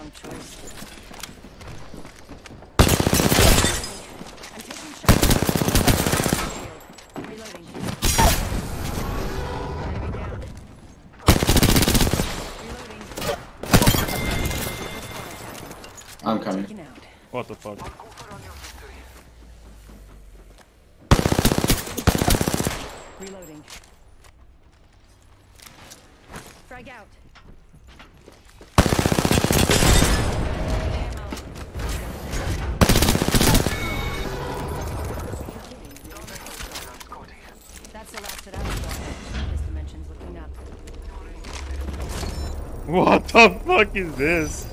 wrong choice. I'm taking shots. Reloading. Enemy down. Reloading. I'm coming. What the fuck? Reloading. Frag out. That's the last that I saw. This dimension's looking up. What the fuck is this?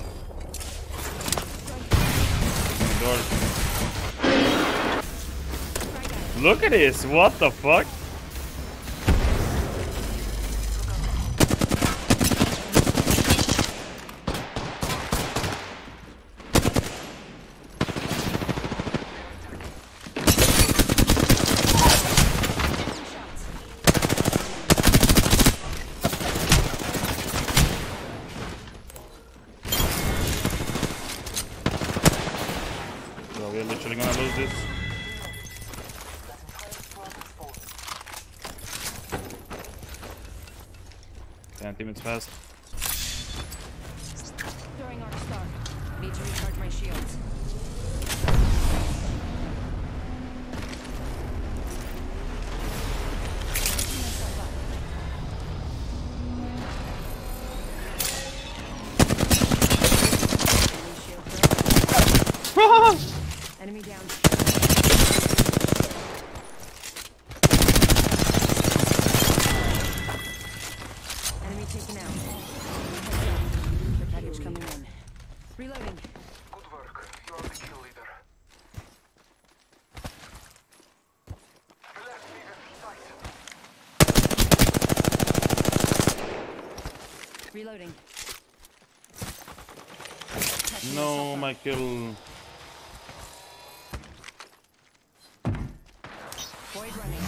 Look at this. What the fuck? We're literally gonna lose this. Damn, teammates fast. Throwing arc star. Need to recharge my shields. Enemy down. Enemy taken out. The package coming in. Reloading. Good work. You are the kill leader. Left leader sight. Reloading. No, my kill. Void running.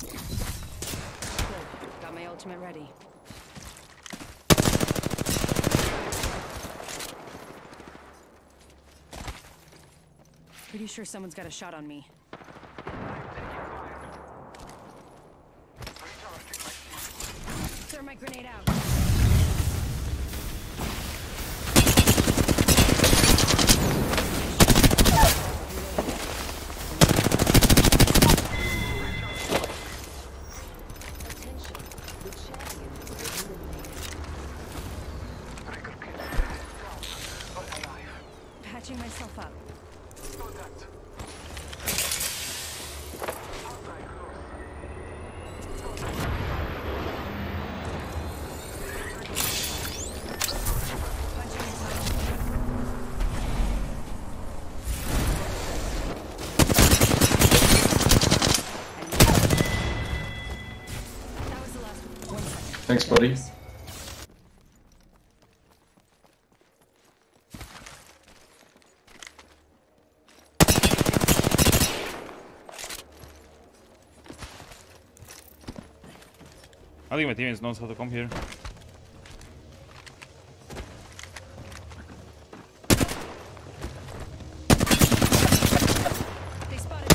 Good. Got my ultimate ready. Pretty sure someone's got a shot on me. Throw my grenade out. Patching myself up. Thanks, buddy. I think my teammates knows how to come here. They spotted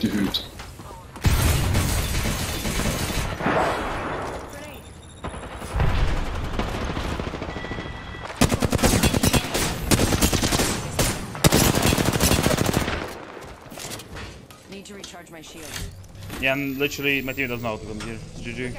me. Dude. To recharge my shield. Yeah, and literally my team doesn't know how to come here. GG.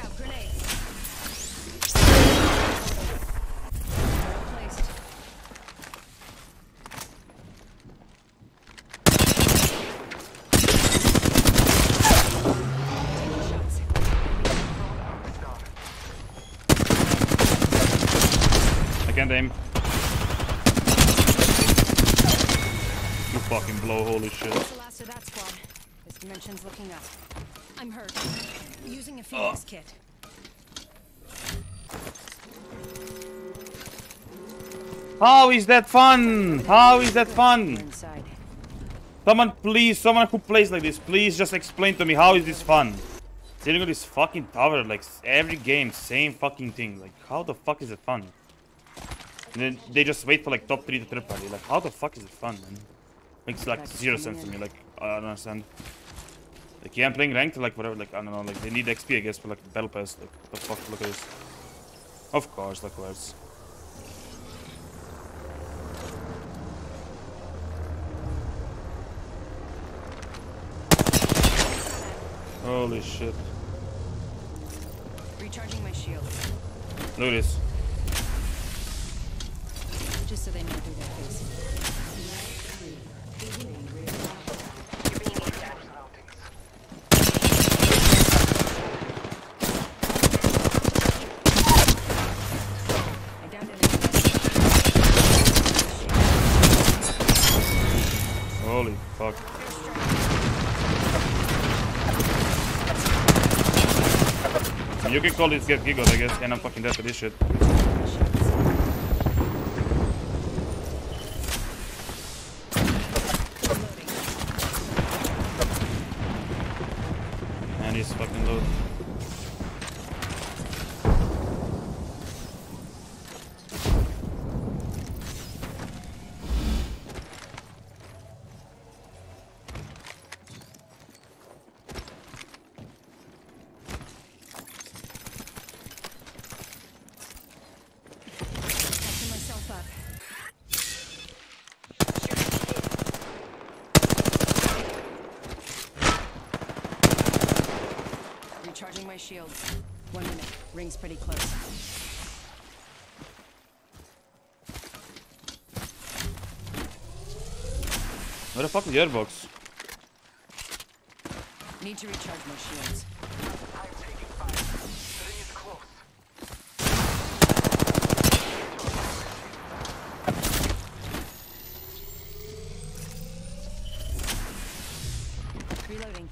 I can't aim. You fucking blow, holy shit. That's the last of that squad. Dimensions looking up. I'm hurt. Using a Phoenix kit. How is that fun? How is that fun? Someone please, someone who plays like this, please just explain to me how is this fun? Sitting on this fucking tower, like every game, same fucking thing. Like how the fuck is it fun? And then they just wait for like top 3 to third party. Like how the fuck is it fun, man? Makes like zero sense to me. Like I don't understand. Like yeah, I'm playing ranked, like whatever. Like I don't know. Like they need XP, I guess, for like battle pass. Like what the fuck, look at this. Of course, of course. Holy shit. Recharging my shield. Look at this. Just so they know who that is. Holy fuck. You can call this get giggled, I guess, and I'm fucking dead for this shit. And he's fucking low. Recharging my shield. 1 minute. Ring's pretty close. Where the fuck is the airbox? Need to recharge my shields. I'm taking fire. The ring is close. Reloading.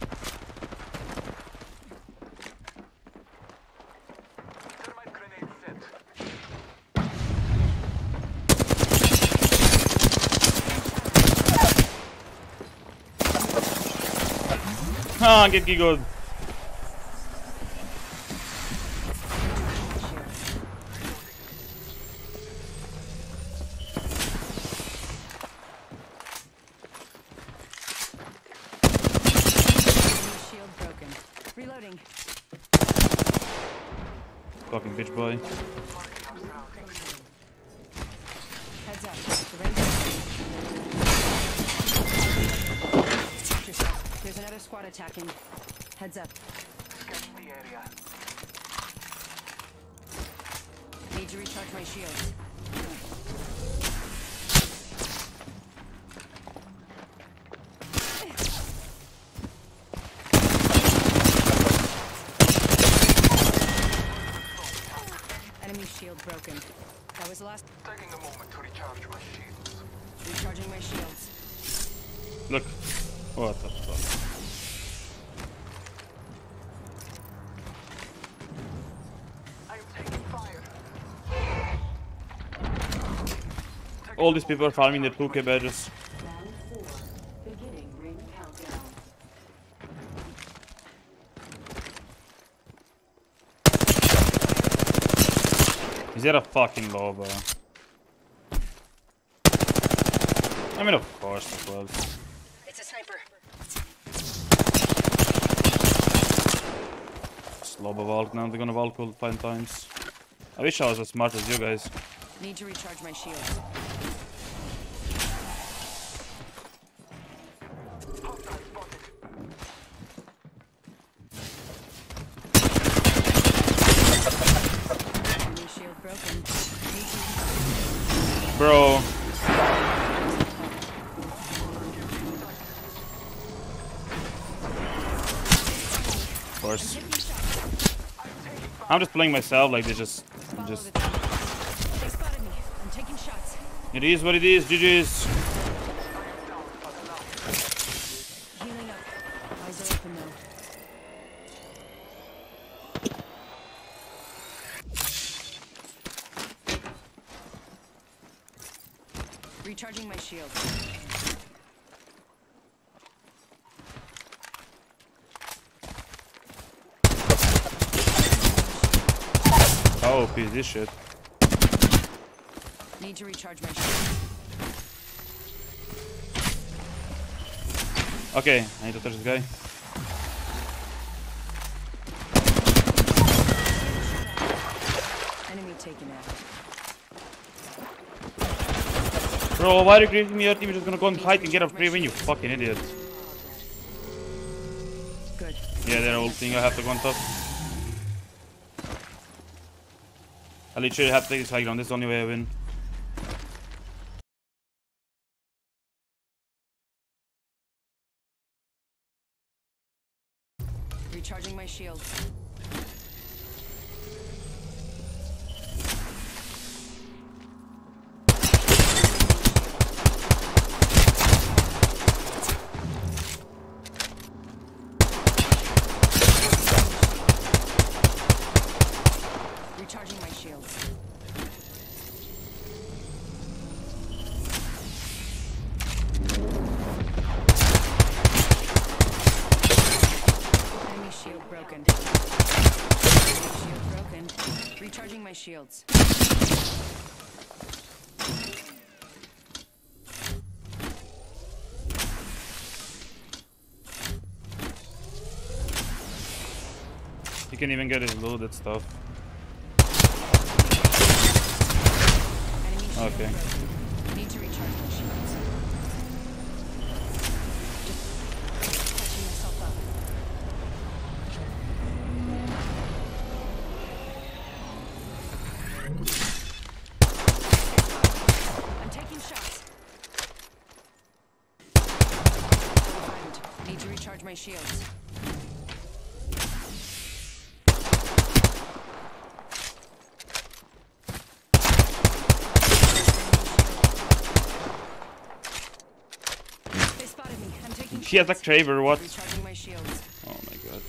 Ah, get giggled. Shield broken. Reloading. Fucking bitch boy. Heads up. The range. There's another squad attacking. Heads up. Scan the area. Need to recharge my shields. Enemy shield broken. That was the last. Taking a moment to recharge my shields. Recharging my shields. Look. What the fuck? I'm taking fire. All these people are farming their 2K badges. Is there a fucking Lobo? I mean, of course it was. Lobo Valk, now they're gonna Valk all 5 times. I wish I was as smart as you guys. Need to recharge my shield. Enemy shield broken. Bro. Of course. I'm just playing myself like they just. They spotted me. I'm taking shots. It is what it is. GG's. Healing up. Eyes are open now. Recharging my shield. Oh, piece this shit. Need to recharge my shield. Okay, I need to touch this guy. Enemy taken out. Bro, why are you creating me? Your team is just gonna go and hide and get a free win, you fucking idiot. Good. Yeah, they're ulting. I have to go on top. I literally have to take this high ground. This is the only way I win. Recharging my shield. Recharging my shield. Broken. Shield broken. Recharging my shields. You can even get his loaded stuff. Okay. Broken. Need to recharge my shields. My shields. They spotted me. I'm taking. She has a Kraber. What? Recharging my shields. Oh my god.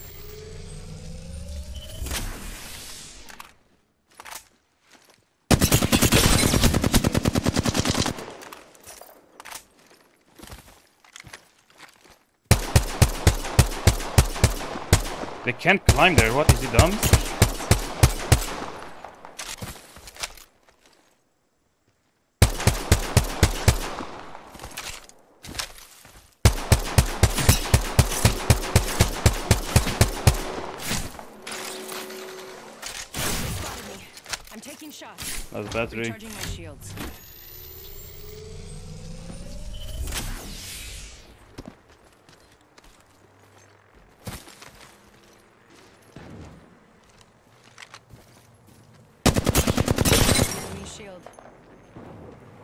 They can't climb there, what is he dumb? I'm taking shots. That's battery. Recharging my shields.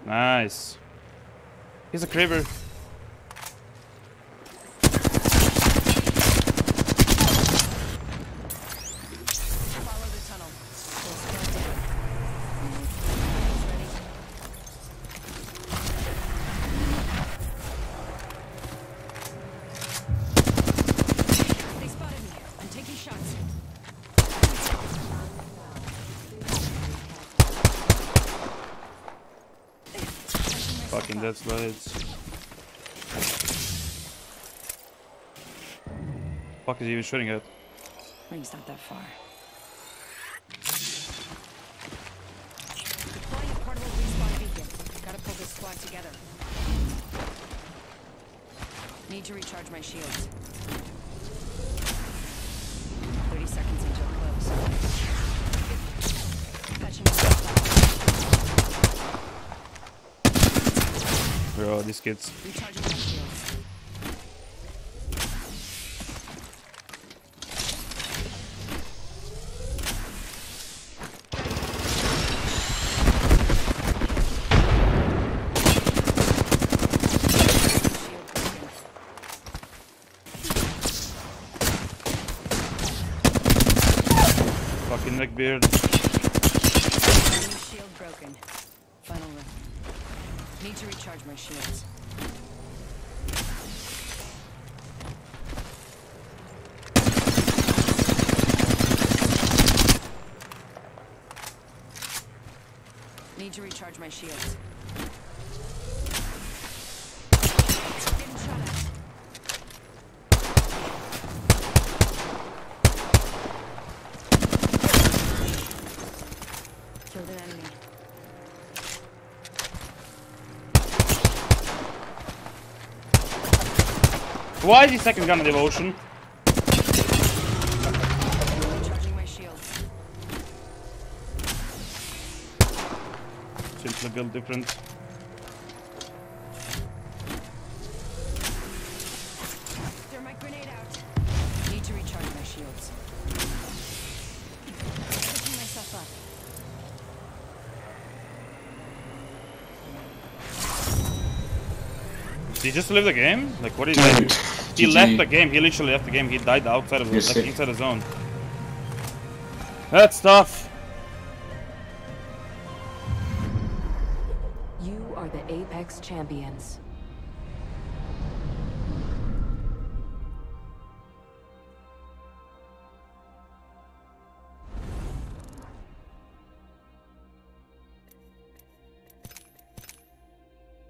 Nice. He's a Kraber. Follow the tunnel. Ready. They spotted me. I'm taking shots. Fucking dead slides. Fuck is he even shooting at? Ring's not that far. Deploying a portable respawn beacon. Gotta pull this squad together. Need to recharge my shields. 30 seconds until close. Touching myself. Bro, these kids. Recharging my shields. Fucking neckbeard. Shield broken. Final round. Need to recharge my shields. Need to recharge my shields. Why is he second gun in the ocean? Simply build different. Did he just leave the game? Like, what is that? He left the game. He literally left the game. He died outside of the like, inside the zone. That's tough. You are the Apex champions.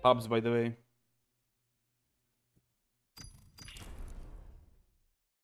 Pubs, by the way.